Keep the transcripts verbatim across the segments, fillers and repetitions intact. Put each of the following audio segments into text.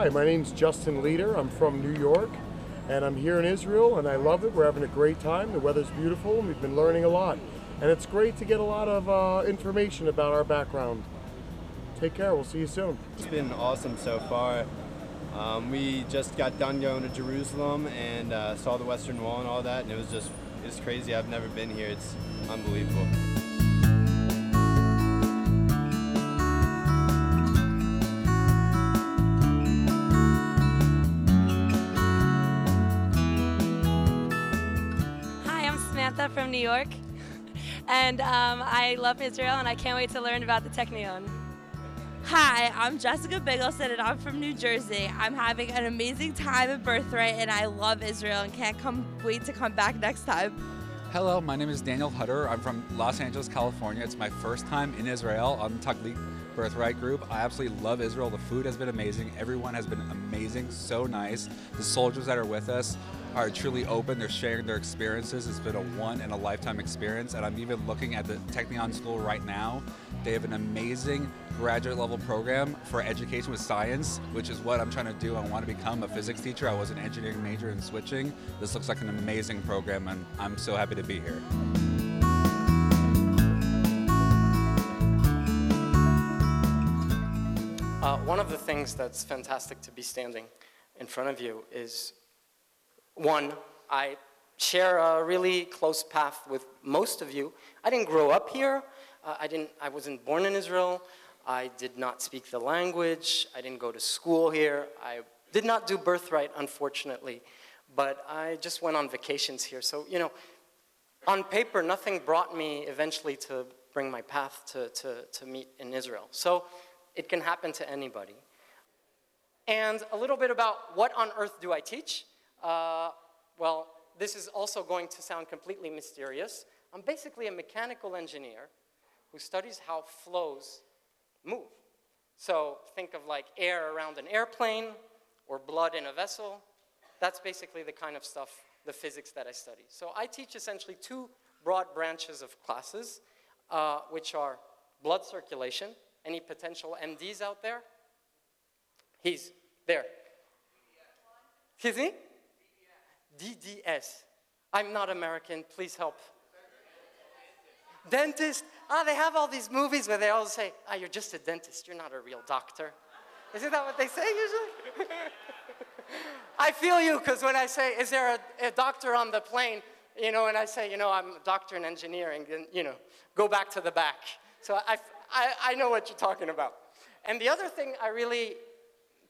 Hi, my name's Justin Leader. I'm from New York, and I'm here in Israel, and I love it. We're having a great time. The weather's beautiful, and we've been learning a lot. And it's great to get a lot of uh, information about our background. Take care. We'll see you soon. It's been awesome so far. Um, we just got done going to Jerusalem and uh, saw the Western Wall and all that, and it was just it's crazy. I've never been here. It's unbelievable. Hi, I'm Samantha from New York, and um, I love Israel, and I can't wait to learn about the Technion. Hi, I'm Jessica Bigelson, and I'm from New Jersey. I'm having an amazing time at Birthright, and I love Israel and can't come, wait to come back next time. Hello, my name is Daniel Hutter. I'm from Los Angeles, California. It's my first time in Israel on the Taglit-Birthright group. I absolutely love Israel. The food has been amazing. Everyone has been amazing, so nice. The soldiers that are with us are truly open. They're sharing their experiences. It's been a one in a lifetime experience, and I'm even looking at the Technion School right now. They have an amazing graduate level program for education with science, which is what I'm trying to do. I want to become a physics teacher. I was an engineering major in switching. This looks like an amazing program, and I'm so happy to be here. Uh, one of the things that's fantastic to be standing in front of you is, one, I share a really close path with most of you. I didn't grow up here. Uh, I didn't, I wasn't born in Israel. I did not speak the language. I didn't go to school here. I did not do Birthright, unfortunately, but I just went on vacations here. So, you know, on paper, nothing brought me eventually to bring my path to, to, to meet in Israel. So it can happen to anybody. And a little bit about what on earth do I teach? Uh, well, this is also going to sound completely mysterious. I'm basically a mechanical engineer who studies how flows move. So think of like air around an airplane or blood in a vessel. That's basically the kind of stuff, the physics that I study. So I teach essentially two broad branches of classes, uh, which are blood circulation. Any potential M Ds out there? He's there. Excuse me? D D S. I'm not American, please help. Dentist. Ah, they have all these movies where they all say, ah, you're just a dentist, you're not a real doctor. Isn't that what they say usually? I feel you, because when I say, is there a, a doctor on the plane? You know, and I say, you know, I'm a doctor in engineering, and, you know, go back to the back. So I, I, I know what you're talking about. And the other thing I really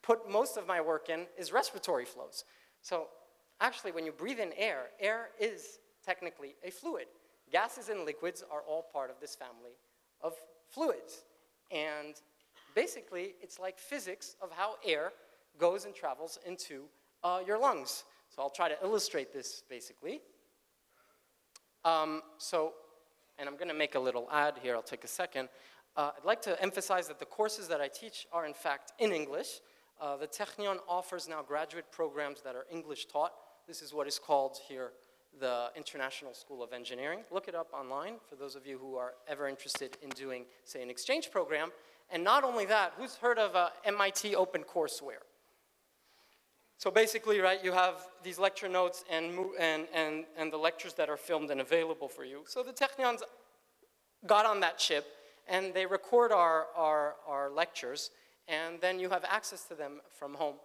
put most of my work in is respiratory flows. So actually, when you breathe in air, air is technically a fluid. Gases and liquids are all part of this family of fluids. And basically, it's like physics of how air goes and travels into uh, your lungs. So I'll try to illustrate this, basically. Um, so, and I'm gonna make a little ad here, I'll take a second. Uh, I'd like to emphasize that the courses that I teach are in fact in English. Uh, the Technion offers now graduate programs that are English taught. This is what is called here the International School of Engineering. Look it up online for those of you who are ever interested in doing, say, an exchange program. And not only that, who's heard of uh, M I T OpenCourseWare? So basically, right, you have these lecture notes and, and, and, and the lectures that are filmed and available for you. So the Technions got on that ship, and they record our, our, our lectures, and then you have access to them from home.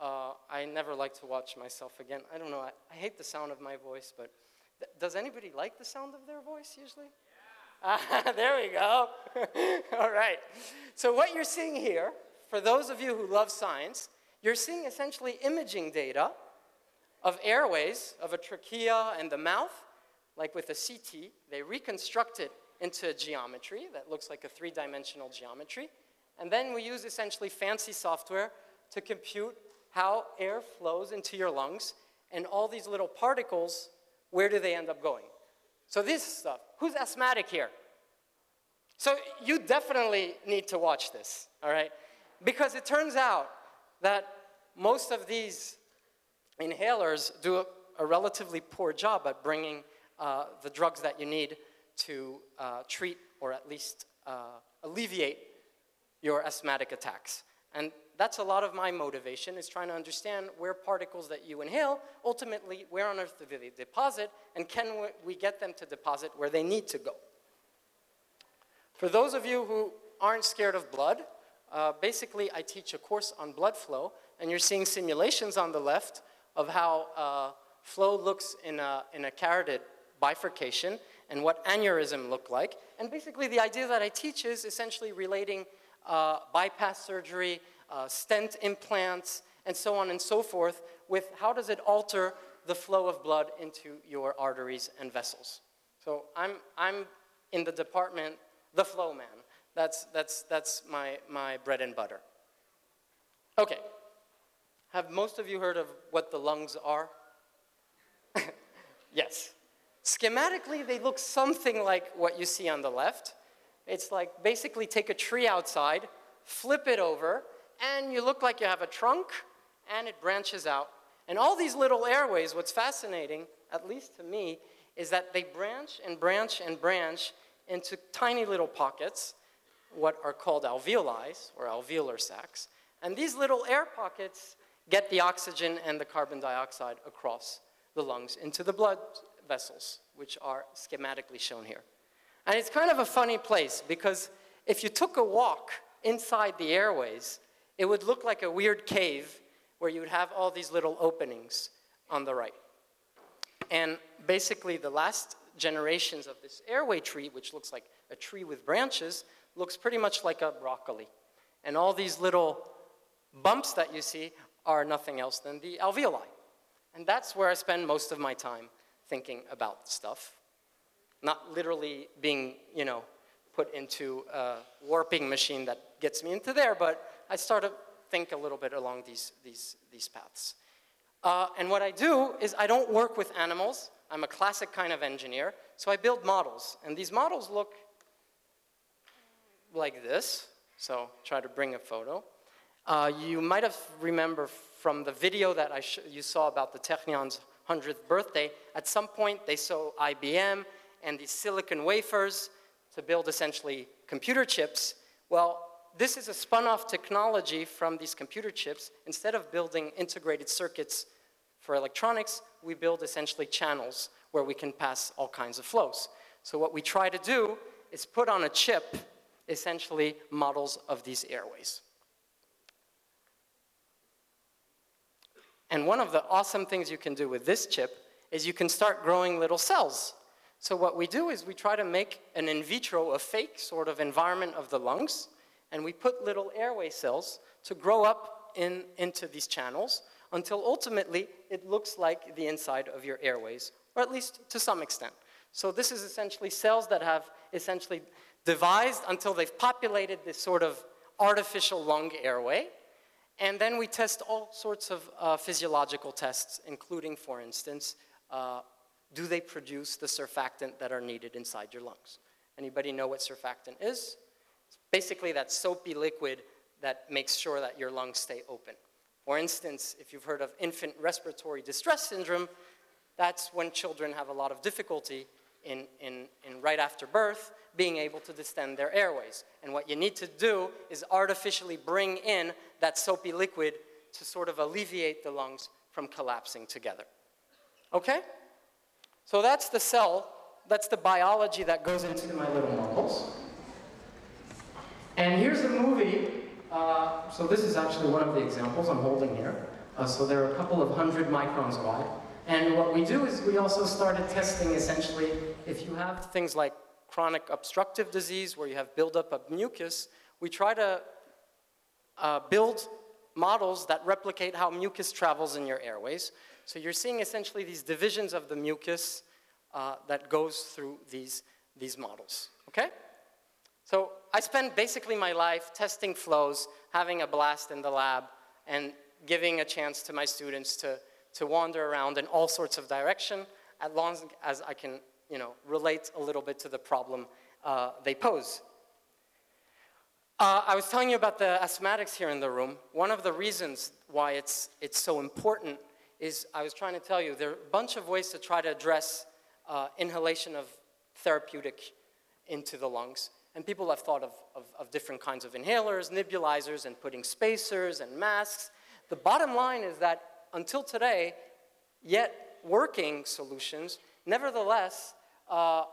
Uh, I never like to watch myself again. I don't know, I, I hate the sound of my voice, but th does anybody like the sound of their voice usually? Yeah. Uh, there we go. All right. So what you're seeing here, for those of you who love science, you're seeing essentially imaging data of airways, of a trachea and the mouth, like with a C T. They reconstruct it into a geometry that looks like a three-dimensional geometry. And then we use essentially fancy software to compute how air flows into your lungs, and all these little particles, where do they end up going? So this stuff, who's asthmatic here? So you definitely need to watch this, all right? Because it turns out that most of these inhalers do a, a relatively poor job at bringing uh, the drugs that you need to uh, treat or at least uh, alleviate your asthmatic attacks. And that's a lot of my motivation, is trying to understand where particles that you inhale, ultimately, where on earth do they deposit, and can we get them to deposit where they need to go? For those of you who aren't scared of blood, uh, basically I teach a course on blood flow, and you're seeing simulations on the left of how uh, flow looks in a, in a carotid bifurcation, and what aneurysm looked like. And basically the idea that I teach is essentially relating uh, bypass surgery, uh, stent implants, and so on and so forth with how does it alter the flow of blood into your arteries and vessels. So I'm, I'm in the department, the flow man. That's, that's, that's my, my bread and butter. Okay, have most of you heard of what the lungs are? Yes. Schematically, they look something like what you see on the left. It's like basically take a tree outside, flip it over, and you look like you have a trunk, and it branches out. And all these little airways, what's fascinating, at least to me, is that they branch and branch and branch into tiny little pockets, what are called alveoli, or alveolar sacs. And these little air pockets get the oxygen and the carbon dioxide across the lungs into the blood vessels, which are schematically shown here. And it's kind of a funny place, because if you took a walk inside the airways, it would look like a weird cave where you would have all these little openings on the right. And basically the last generations of this airway tree, which looks like a tree with branches, looks pretty much like a broccoli. And all these little bumps that you see are nothing else than the alveoli. And that's where I spend most of my time, thinking about stuff, not literally being, you know, put into a warping machine that gets me into there, but I start to think a little bit along these, these, these paths. Uh, and what I do is I don't work with animals. I'm a classic kind of engineer, so I build models. And these models look like this, so try to bring a photo. Uh, you might have remembered from the video that I sh you saw about the Technion's hundredth birthday, at some point they saw I B M and these silicon wafers to build essentially computer chips. Well, this is a spun-off technology from these computer chips. Instead of building integrated circuits for electronics, we build essentially channels where we can pass all kinds of flows. So what we try to do is put on a chip essentially models of these airways. And one of the awesome things you can do with this chip is you can start growing little cells. So what we do is we try to make an in vitro, a fake sort of environment of the lungs, and we put little airway cells to grow up in, into these channels until ultimately it looks like the inside of your airways, or at least to some extent. So this is essentially cells that have essentially devised until they've populated this sort of artificial lung airway. And then we test all sorts of uh, physiological tests, including, for instance, uh, do they produce the surfactant that are needed inside your lungs? Anybody know what surfactant is? It's basically that soapy liquid that makes sure that your lungs stay open. For instance, if you've heard of infant respiratory distress syndrome, that's when children have a lot of difficulty in, in, in right after birth being able to distend their airways. And what you need to do is artificially bring in that soapy liquid to sort of alleviate the lungs from collapsing together. Okay? So that's the cell, that's the biology that goes into my little models. And here's a movie, uh, so this is actually one of the examples I'm holding here. Uh, so they're a couple of hundred microns wide. And what we do is we also started testing essentially if you have things like chronic obstructive disease where you have buildup of mucus, we try to uh, build models that replicate how mucus travels in your airways. So you're seeing essentially these divisions of the mucus uh, that goes through these, these models, okay? So I spend basically my life testing flows, having a blast in the lab, and giving a chance to my students to, to wander around in all sorts of direction as long as I can, you know, relate a little bit to the problem uh, they pose. Uh, I was telling you about the asthmatics here in the room. One of the reasons why it's, it's so important is I was trying to tell you there are a bunch of ways to try to address uh, inhalation of therapeutic into the lungs. And people have thought of, of, of different kinds of inhalers, nebulizers, and putting spacers and masks. The bottom line is that until today, yet working solutions, nevertheless, uh,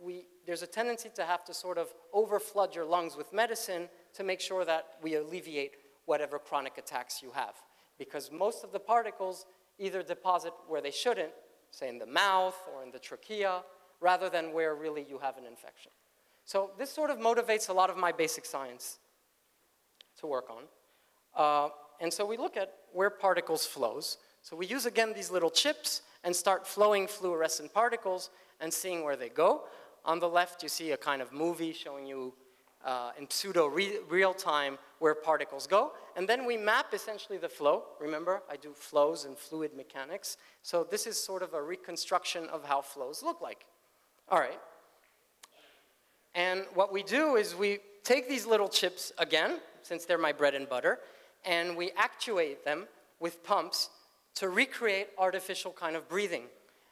we, there's a tendency to have to sort of overflood your lungs with medicine to make sure that we alleviate whatever chronic attacks you have. Because most of the particles either deposit where they shouldn't, say in the mouth or in the trachea, rather than where really you have an infection. So this sort of motivates a lot of my basic science to work on. Uh, and so we look at where particles flows. So we use, again, these little chips and start flowing fluorescent particles and seeing where they go. On the left, you see a kind of movie showing you uh, in pseudo re real time where particles go. And then we map essentially the flow. Remember, I do flows and fluid mechanics. So this is sort of a reconstruction of how flows look like. All right. And what we do is we take these little chips again, since they're my bread and butter, and we actuate them with pumps to recreate artificial kind of breathing.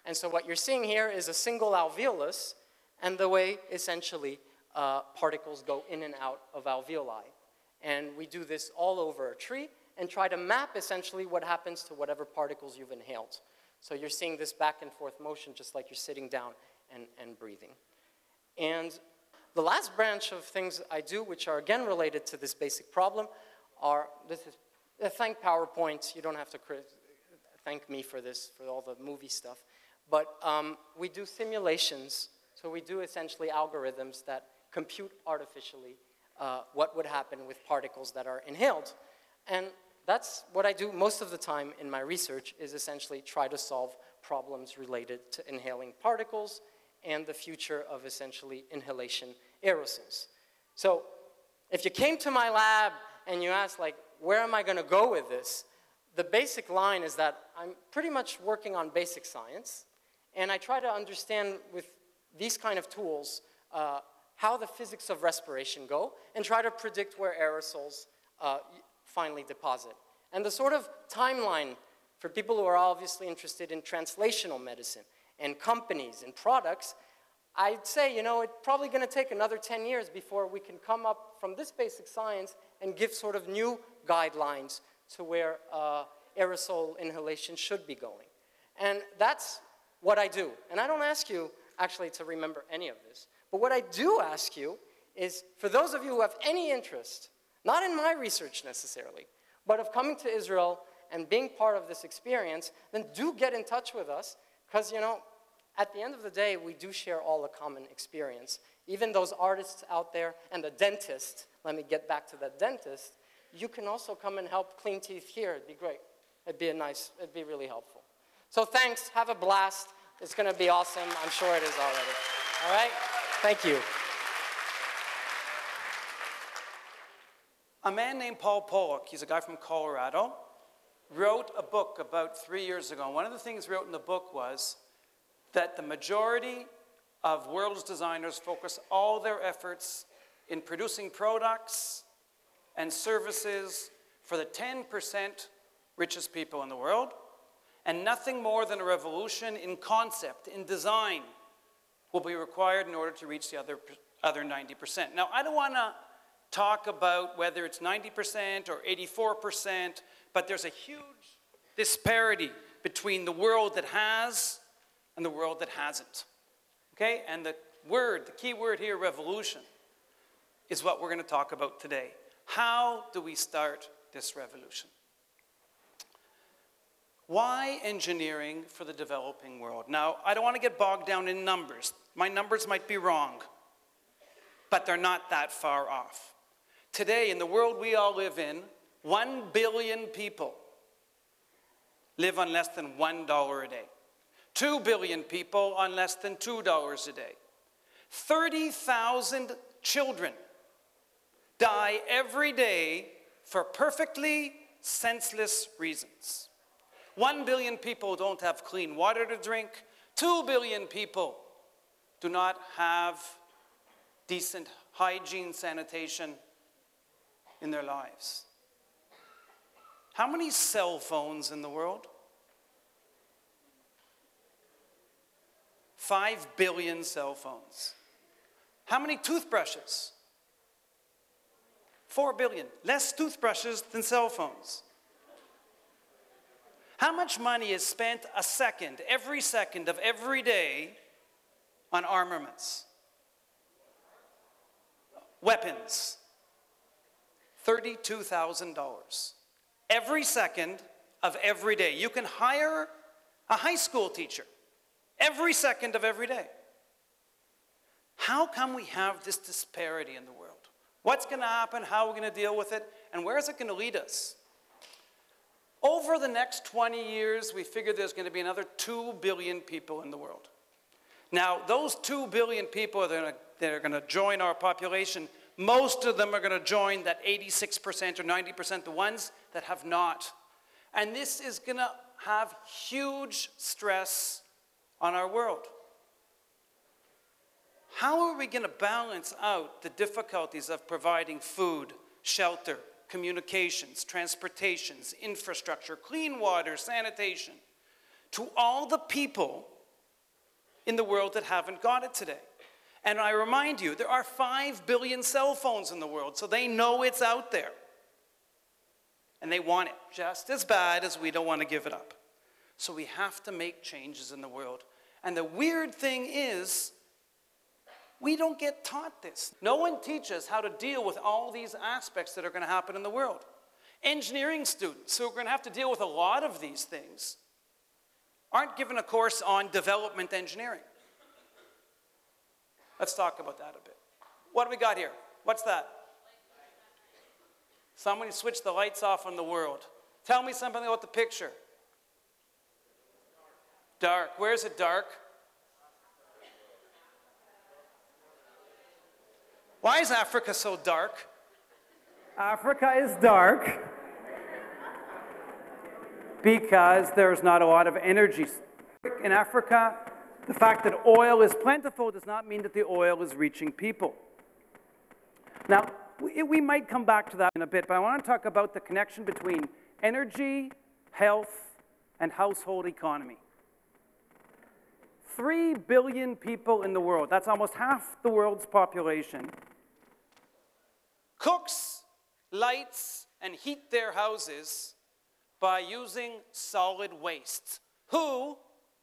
And so what you're seeing here is a single alveolus and the way essentially uh, particles go in and out of alveoli. And we do this all over a tree and try to map essentially what happens to whatever particles you've inhaled. So you're seeing this back and forth motion just like you're sitting down and, and breathing. And the last branch of things I do, which are again related to this basic problem, are, this is, uh, thank PowerPoint, you don't have to thank me for this, for all the movie stuff. But um, we do simulations, so we do essentially algorithms that compute artificially uh, what would happen with particles that are inhaled. And that's what I do most of the time in my research, is essentially try to solve problems related to inhaling particles and the future of essentially inhalation aerosols. So if you came to my lab and you asked, like, where am I going to go with this? The basic line is that I'm pretty much working on basic science, and I try to understand with these kind of tools uh, how the physics of respiration go and try to predict where aerosols uh, finally deposit. And the sort of timeline for people who are obviously interested in translational medicine and companies and products, I'd say, you know, it's probably going to take another ten years before we can come up from this basic science and give sort of new guidelines to where uh, aerosol inhalation should be going. And that's what I do. And I don't ask you, actually, to remember any of this. But what I do ask you is, for those of you who have any interest, not in my research necessarily, but of coming to Israel and being part of this experience, then do get in touch with us, because, you know, at the end of the day, we do share all a common experience. Even those artists out there and the dentist, let me get back to that dentist, you can also come and help clean teeth here. It'd be great. It'd be a nice, it'd be really helpful. So thanks, have a blast. It's gonna be awesome. I'm sure it is already. All right, thank you. A man named Paul Polak, he's a guy from Colorado, wrote a book about three years ago. And one of the things he wrote in the book was that the majority of world's designers focus all their efforts in producing products and services for the ten percent richest people in the world, and nothing more than a revolution in concept, in design, will be required in order to reach the other, other ninety percent. Now, I don't wanna talk about whether it's ninety percent or eighty-four percent, but there's a huge disparity between the world that has and the world that hasn't, okay? And the word, the key word here, revolution, is what we're gonna talk about today. How do we start this revolution? Why engineering for the developing world? Now, I don't want to get bogged down in numbers. My numbers might be wrong, but they're not that far off. Today, in the world we all live in, one billion people live on less than one dollar a day. Two billion people on less than two dollars a day. thirty thousand children die every day for perfectly senseless reasons. One billion people don't have clean water to drink. Two billion people do not have decent hygiene, sanitation in their lives. How many cell phones in the world? Five billion cell phones. How many toothbrushes? four billion dollars, less toothbrushes than cell phones. How much money is spent a second, every second of every day, on armaments? Weapons. thirty-two thousand dollars. Every second of every day. You can hire a high school teacher every second of every day. How come we have this disparity in the world? What's going to happen? How are we going to deal with it? And where is it going to lead us? Over the next twenty years, we figure there's going to be another two billion people in the world. Now, those two billion people that are going to join our population, most of them are going to join that eighty-six percent or ninety percent, the ones that have not. And this is going to have huge stress on our world. How are we going to balance out the difficulties of providing food, shelter, communications, transportations, infrastructure, clean water, sanitation, to all the people in the world that haven't got it today? And I remind you, there are five billion cell phones in the world, so they know it's out there. And they want it just as bad as we don't want to give it up. So we have to make changes in the world. And the weird thing is, we don't get taught this. No one teaches how to deal with all these aspects that are going to happen in the world. Engineering students who are going to have to deal with a lot of these things aren't given a course on development engineering. Let's talk about that a bit. What do we got here? What's that? Somebody switched the lights off on the world. Tell me something about the picture. Dark. Where is it dark? Why is Africa so dark? Africa is dark because there's not a lot of energy. In Africa, the fact that oil is plentiful does not mean that the oil is reaching people. Now, we might come back to that in a bit, but I want to talk about the connection between energy, health, and household economy. Three billion people in the world, that's almost half the world's population, cooks, lights, and heat their houses by using solid waste. Who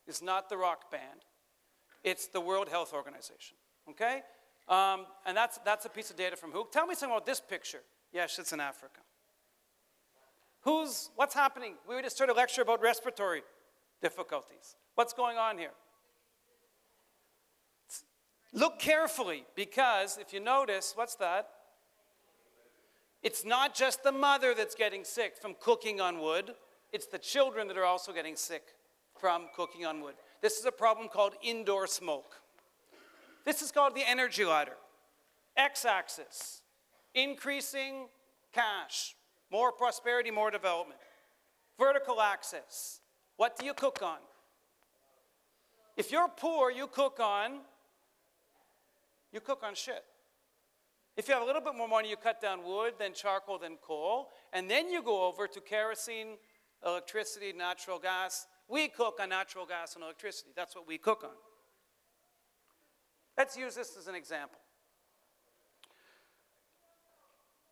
is not the rock band? It's the World Health Organization, okay? Um, and that's, that's a piece of data from W H O. Tell me something about this picture. Yes, it's in Africa. Who's, what's happening? We just heard a lecture about respiratory difficulties. What's going on here? Look carefully, because if you notice, what's that? It's not just the mother that's getting sick from cooking on wood. It's the children that are also getting sick from cooking on wood. This is a problem called indoor smoke. This is called the energy ladder. X-axis, increasing cash, more prosperity, more development. Vertical axis, what do you cook on? If you're poor, you cook on You cook on shit. If you have a little bit more money, you cut down wood, then charcoal, then coal, and then you go over to kerosene, electricity, natural gas. We cook on natural gas and electricity. That's what we cook on. Let's use this as an example.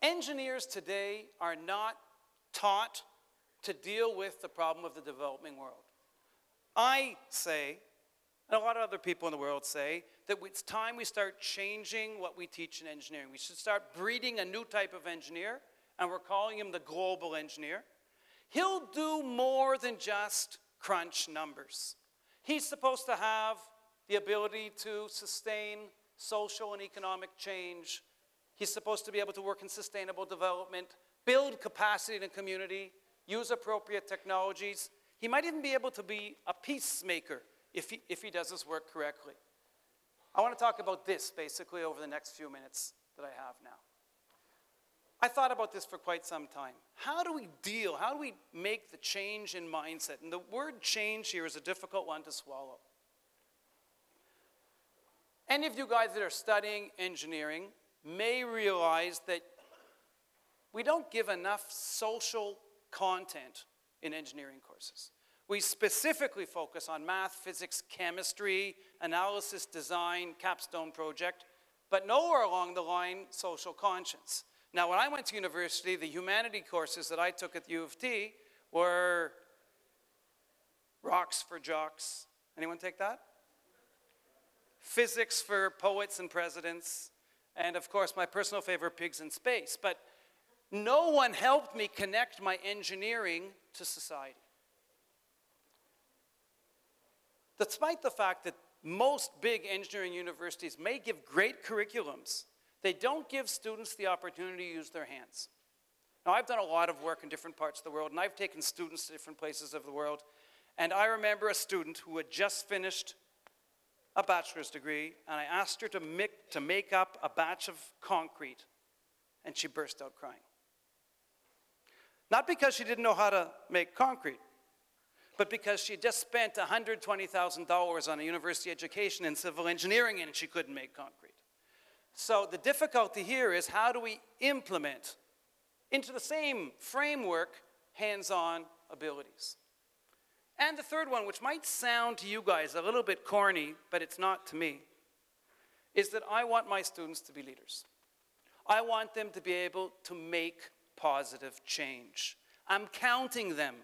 Engineers today are not taught to deal with the problem of the developing world. I say, and a lot of other people in the world say, that it's time we start changing what we teach in engineering. We should start breeding a new type of engineer, and we're calling him the global engineer. He'll do more than just crunch numbers. He's supposed to have the ability to sustain social and economic change. He's supposed to be able to work in sustainable development, build capacity in a community, use appropriate technologies. He might even be able to be a peacemaker if he, if he does his work correctly. I want to talk about this, basically, over the next few minutes that I have now. I thought about this for quite some time. How do we deal? How do we make the change in mindset? And the word change here is a difficult one to swallow. Any of you guys that are studying engineering may realize that we don't give enough social content in engineering courses. We specifically focus on math, physics, chemistry, analysis, design, capstone project, but nowhere along the line social conscience. Now, when I went to university, the humanity courses that I took at the U of T were rocks for jocks. Anyone take that? Physics for poets and presidents. And of course, my personal favorite, pigs in space. But no one helped me connect my engineering to society. Despite the fact that most big engineering universities may give great curriculums, they don't give students the opportunity to use their hands. Now, I've done a lot of work in different parts of the world, and I've taken students to different places of the world. And I remember a student who had just finished a bachelor's degree, and I asked her to make, to make up a batch of concrete, and she burst out crying. Not because she didn't know how to make concrete, but because she just spent one hundred twenty thousand dollars on a university education in civil engineering, and she couldn't make concrete. So the difficulty here is, how do we implement into the same framework hands-on abilities? And the third one, which might sound to you guys a little bit corny, but it's not to me, is that I want my students to be leaders. I want them to be able to make positive change. I'm counting them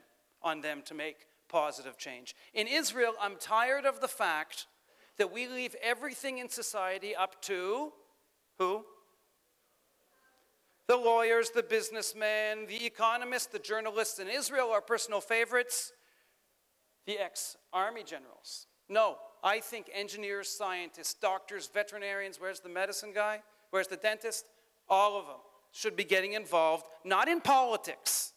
on them to make positive change. In Israel, I'm tired of the fact that we leave everything in society up to who? The lawyers, the businessmen, the economists, the journalists. In Israel, our personal favorites, the ex-army generals. No, I think engineers, scientists, doctors, veterinarians, where's the medicine guy? Where's the dentist? All of them should be getting involved, not in politics,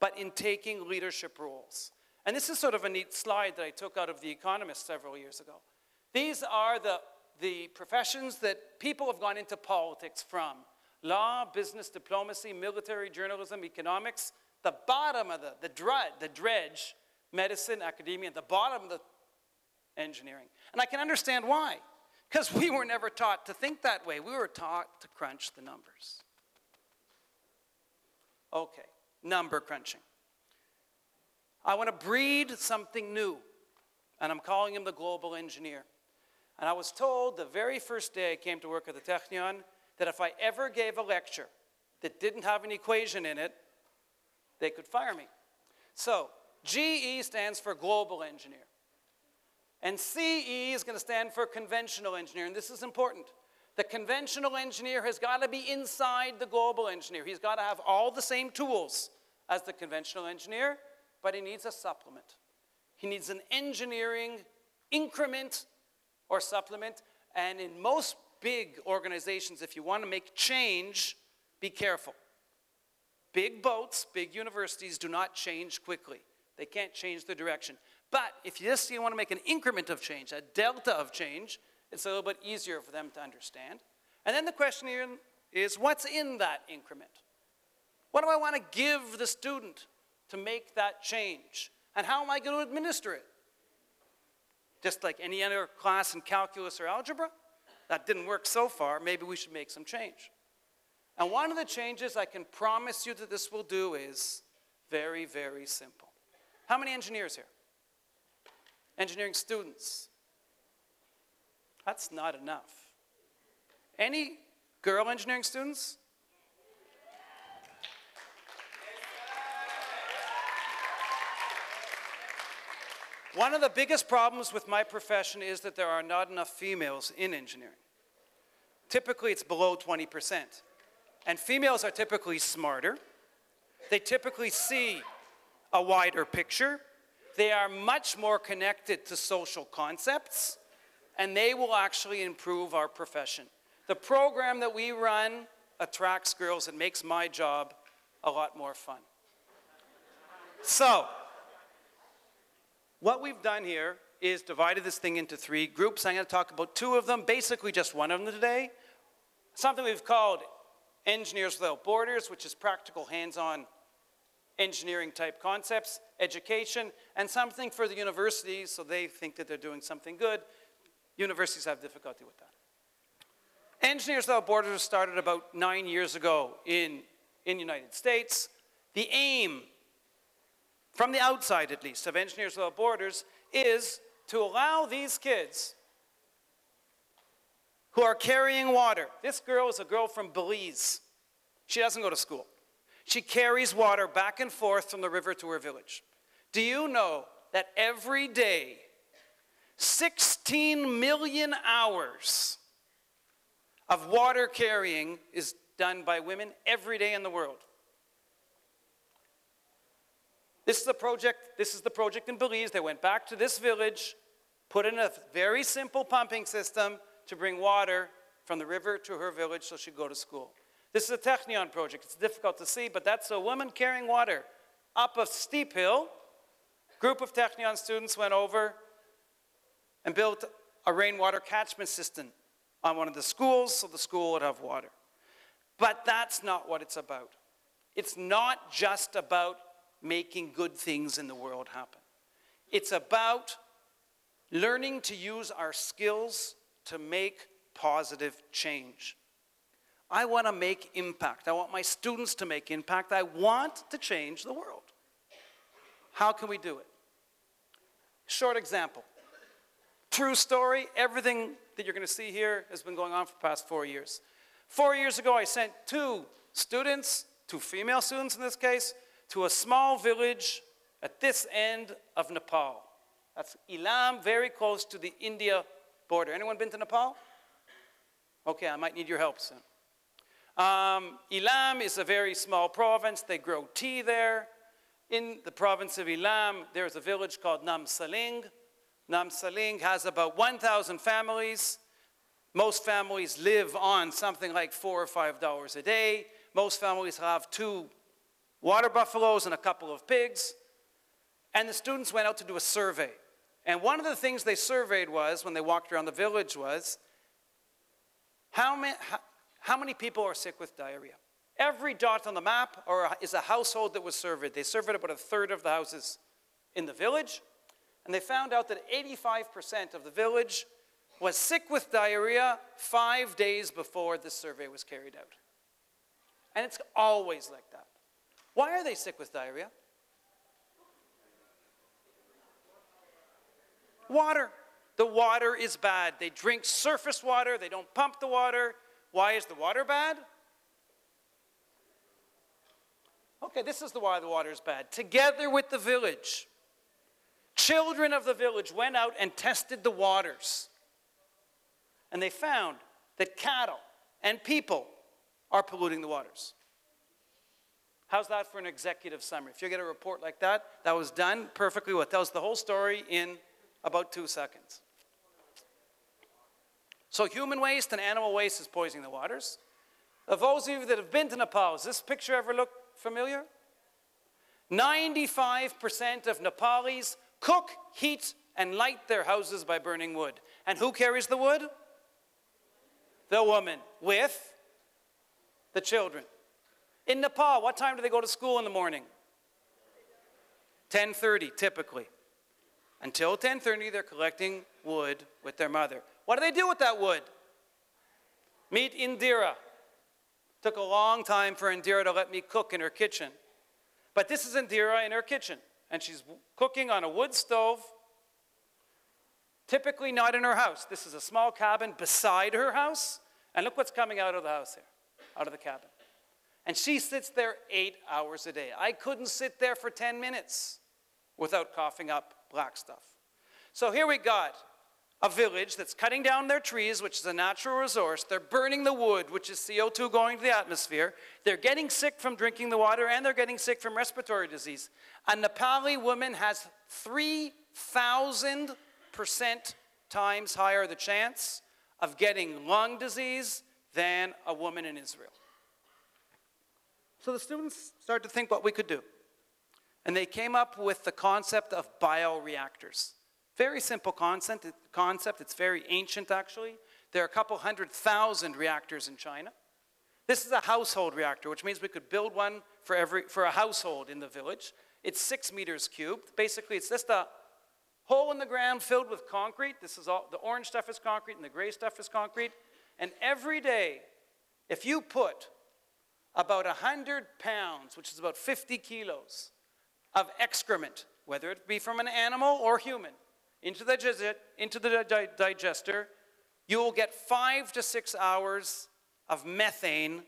but in taking leadership roles. And this is sort of a neat slide that I took out of The Economist several years ago. These are the, the professions that people have gone into politics from. Law, business, diplomacy, military, journalism, economics. The bottom of the, the, dred, the dredge, medicine, academia, at the bottom of the engineering. And I can understand why, because we were never taught to think that way. We were taught to crunch the numbers. Okay, number crunching. I want to breed something new, and I'm calling him the global engineer. And I was told the very first day I came to work at the Technion that if I ever gave a lecture that didn't have an equation in it, they could fire me. So, G E stands for global engineer. And C E is going to stand for conventional engineer, and this is important. The conventional engineer has got to be inside the global engineer. He's got to have all the same tools as the conventional engineer, but he needs a supplement. He needs an engineering increment or supplement, and in most big organizations, if you want to make change, be careful. Big boats, big universities do not change quickly. They can't change the direction. But if you just you want to make an increment of change, a delta of change, it's a little bit easier for them to understand. And then the question here is, what's in that increment? What do I want to give the student to make that change? And how am I going to administer it? Just like any other class in calculus or algebra? That didn't work so far. Maybe we should make some change. And one of the changes I can promise you that this will do is very, very simple. How many engineers here? Engineering students. That's not enough. Any girl engineering students? One of the biggest problems with my profession is that there are not enough females in engineering. Typically, it's below twenty percent. And females are typically smarter. They typically see a wider picture. They are much more connected to social concepts, and they will actually improve our profession. The program that we run attracts girls and makes my job a lot more fun. So, what we've done here is divided this thing into three groups. I'm going to talk about two of them, basically just one of them today. Something we've called Engineers Without Borders, which is practical, hands-on engineering type concepts, education, and something for the universities, so they think that they're doing something good. Universities have difficulty with that. Engineers Without Borders started about nine years ago in in United States. The aim, from the outside at least, of Engineers Without Borders is to allow these kids who are carrying water. This girl is a girl from Belize. She doesn't go to school. She carries water back and forth from the river to her village. Do you know that every day, sixteen million hours of water carrying is done by women every day in the world? This is the project, this is the project in Belize. They went back to this village, put in a very simple pumping system to bring water from the river to her village so she'd go to school. This is a Technion project. It's difficult to see, but that's a woman carrying water up a steep hill. A group of Technion students went over and built a rainwater catchment system on one of the schools so the school would have water. But that's not what it's about. It's not just about making good things in the world happen. It's about learning to use our skills to make positive change. I want to make impact. I want my students to make impact. I want to change the world. How can we do it? Short example. True story, everything that you're going to see here has been going on for the past four years. Four years ago, I sent two students, two female students in this case, to a small village at this end of Nepal. That's Ilam, very close to the India border. Anyone been to Nepal? Okay, I might need your help soon. Um, Ilam is a very small province. They grow tea there. In the province of Ilam, there's a village called Namsaling. Namsaling has about one thousand families. Most families live on something like four or five dollars a day. Most families have two water buffaloes and a couple of pigs. And the students went out to do a survey. And one of the things they surveyed was, when they walked around the village, was how many, how, how many people are sick with diarrhea? Every dot on the map or is a household that was surveyed. They surveyed about a third of the houses in the village. And they found out that eighty-five percent of the village was sick with diarrhea five days before this survey was carried out. And it's always like that. Why are they sick with diarrhea? Water. The water is bad. They drink surface water. They don't pump the water. Why is the water bad? Okay, this is the why the water is bad. Together with the village, children of the village went out and tested the waters. And they found that cattle and people are polluting the waters. How's that for an executive summary? If you get a report like that, that was done perfectly well. It tells the whole story in about two seconds. So human waste and animal waste is poisoning the waters. Of those of you that have been to Nepal, does this picture ever look familiar? ninety-five percent of Nepalis cook, heat, and light their houses by burning wood. And who carries the wood? The woman with the children. In Nepal, what time do they go to school in the morning? ten thirty, typically. Until ten thirty, they're collecting wood with their mother. What do they do with that wood? Meet Indira. Took a long time for Indira to let me cook in her kitchen. But this is Indira in her kitchen. And she's cooking on a wood stove, typically not in her house. This is a small cabin beside her house. And look what's coming out of the house here, out of the cabin. And she sits there eight hours a day. I couldn't sit there for ten minutes without coughing up black stuff. So here we got a village that's cutting down their trees, which is a natural resource. They're burning the wood, which is C O two going to the atmosphere. They're getting sick from drinking the water, and they're getting sick from respiratory disease. A Nepali woman has three thousand percent times higher the chance of getting lung disease than a woman in Israel. So the students started to think what we could do. And they came up with the concept of bioreactors. Very simple concept, concept. It's very ancient, actually. There are a couple hundred thousand reactors in China. This is a household reactor, which means we could build one for, every, for a household in the village. It's six meters cubed. Basically, it's just a hole in the ground filled with concrete. This is all, the orange stuff is concrete and the gray stuff is concrete. And every day, if you put about one hundred pounds, which is about fifty kilos, of excrement, whether it be from an animal or human, into the, into the di digester, you will get five to six hours of methane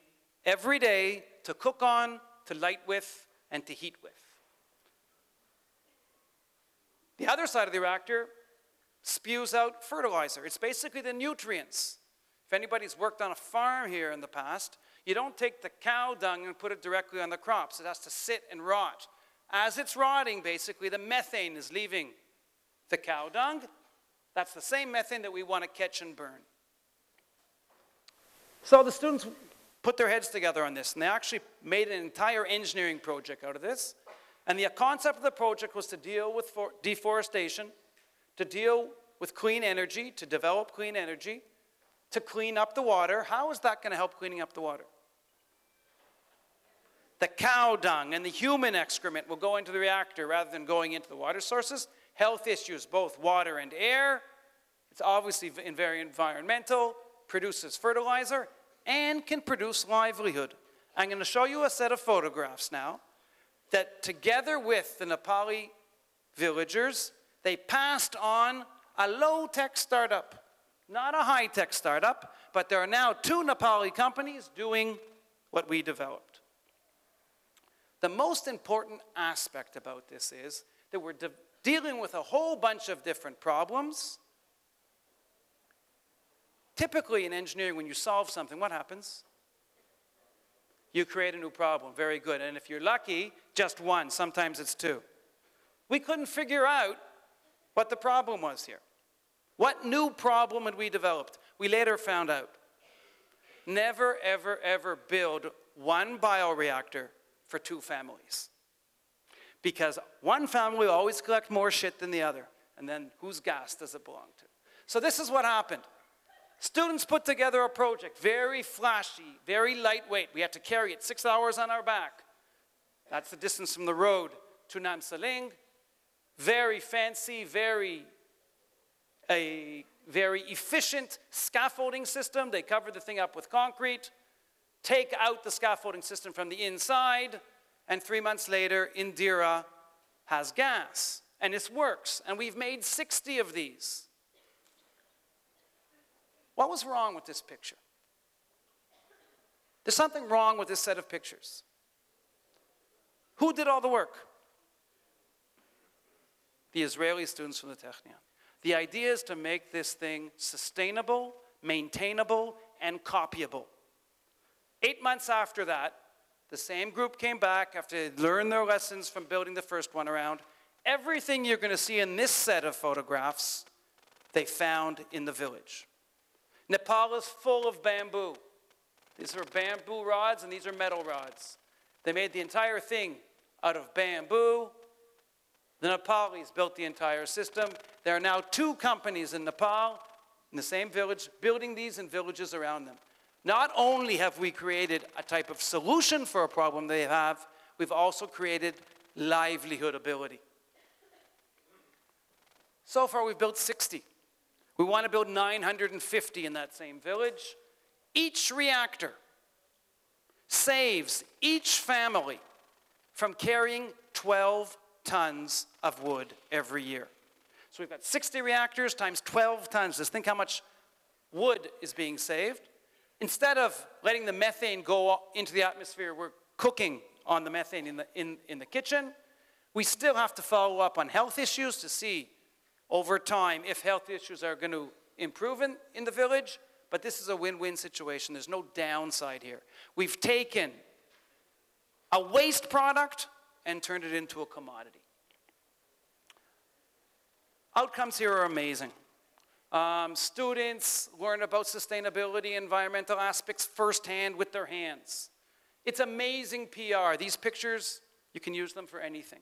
every day to cook on, to light with, and to heat with. The other side of the reactor spews out fertilizer. It's basically the nutrients. If anybody's worked on a farm here in the past, you don't take the cow dung and put it directly on the crops. It has to sit and rot. As it's rotting, basically, the methane is leaving the cow dung. That's the same methane that we want to catch and burn. So the students put their heads together on this, and they actually made an entire engineering project out of this. And the concept of the project was to deal with deforestation, to deal with clean energy, to develop clean energy, to clean up the water. How is that going to help cleaning up the water? The cow dung and the human excrement will go into the reactor rather than going into the water sources. Health issues, both water and air. It's obviously very environmental, produces fertilizer, and can produce livelihood. I'm going to show you a set of photographs now that together with the Nepali villagers, they passed on a low-tech startup. Not a high-tech startup, but there are now two Nepali companies doing what we developed. The most important aspect about this is that we're de dealing with a whole bunch of different problems. Typically in engineering, when you solve something, what happens? You create a new problem. Very good. And if you're lucky, just one. Sometimes it's two. We couldn't figure out what the problem was here. What new problem had we developed? We later found out. Never, ever, ever build one bioreactor for two families. Because one family will always collect more shit than the other. And then whose gas does it belong to? So this is what happened. Students put together a project, very flashy, very lightweight. We had to carry it six hours on our back. That's the distance from the road to Namsaling. Very fancy, very... a very efficient scaffolding system. They covered the thing up with concrete, take out the scaffolding system from the inside, and three months later, Indira has gas. And this works. And we've made sixty of these. What was wrong with this picture? There's something wrong with this set of pictures. Who did all the work? The Israeli students from the Technion. The idea is to make this thing sustainable, maintainable, and copyable. Eight months after that, the same group came back after they learned their lessons from building the first one around. Everything you're going to see in this set of photographs, they found in the village. Nepal is full of bamboo. These are bamboo rods and these are metal rods. They made the entire thing out of bamboo. The Nepalis built the entire system. There are now two companies in Nepal, in the same village, building these in villages around them. Not only have we created a type of solution for a problem they have, we've also created livelihood ability. So far, we've built sixty. We want to build nine hundred fifty in that same village. Each reactor saves each family from carrying twelve tons of wood every year. So we've got sixty reactors times twelve tons. Just think how much wood is being saved. Instead of letting the methane go into the atmosphere, we're cooking on the methane in the, in, in the kitchen. We still have to follow up on health issues to see over time if health issues are going to improve in, in the village. But this is a win-win situation. There's no downside here. We've taken a waste product and turned it into a commodity. Outcomes here are amazing. Um, students learn about sustainability, environmental aspects firsthand with their hands. It's amazing P R. These pictures, you can use them for anything.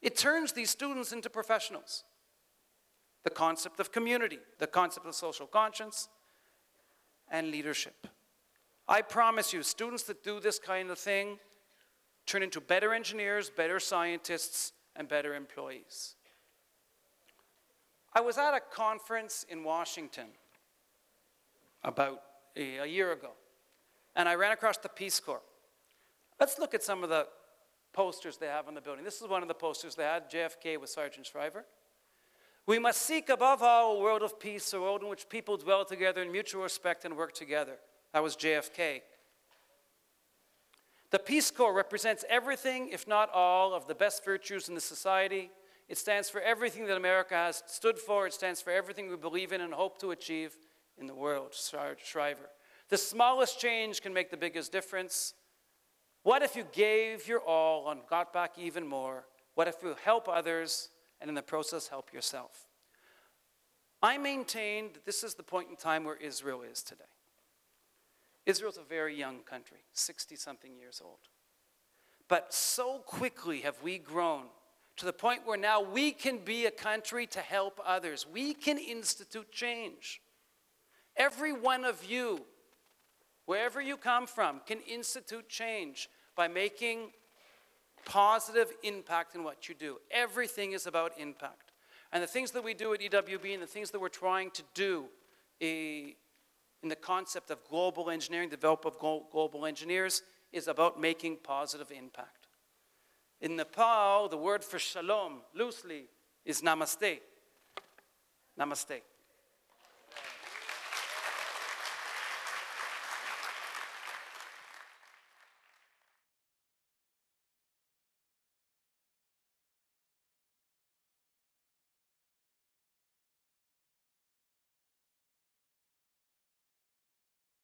It turns these students into professionals. The concept of community, the concept of social conscience, and leadership. I promise you, students that do this kind of thing turn into better engineers, better scientists, and better employees. I was at a conference in Washington about a, a year ago, and I ran across the Peace Corps. Let's look at some of the posters they have on the building. This is one of the posters they had. J F K with Sergeant Shriver. We must seek above all a world of peace, a world in which people dwell together in mutual respect and work together. That was J F K. The Peace Corps represents everything, if not all, of the best virtues in the society. It stands for everything that America has stood for. It stands for everything we believe in and hope to achieve in the world, Shriver. The smallest change can make the biggest difference. What if you gave your all and got back even more? What if you help others and in the process help yourself? I maintain that this is the point in time where Israel is today. Israel's a very young country, sixty-something years old. But so quickly have we grown to the point where now we can be a country to help others. We can institute change. Every one of you, wherever you come from, can institute change by making positive impact in what you do. Everything is about impact. And the things that we do at E W B and the things that we're trying to do a, in the concept of global engineering, development of global engineers, is about making positive impact. In Nepal, the word for shalom, loosely, is namaste. Namaste.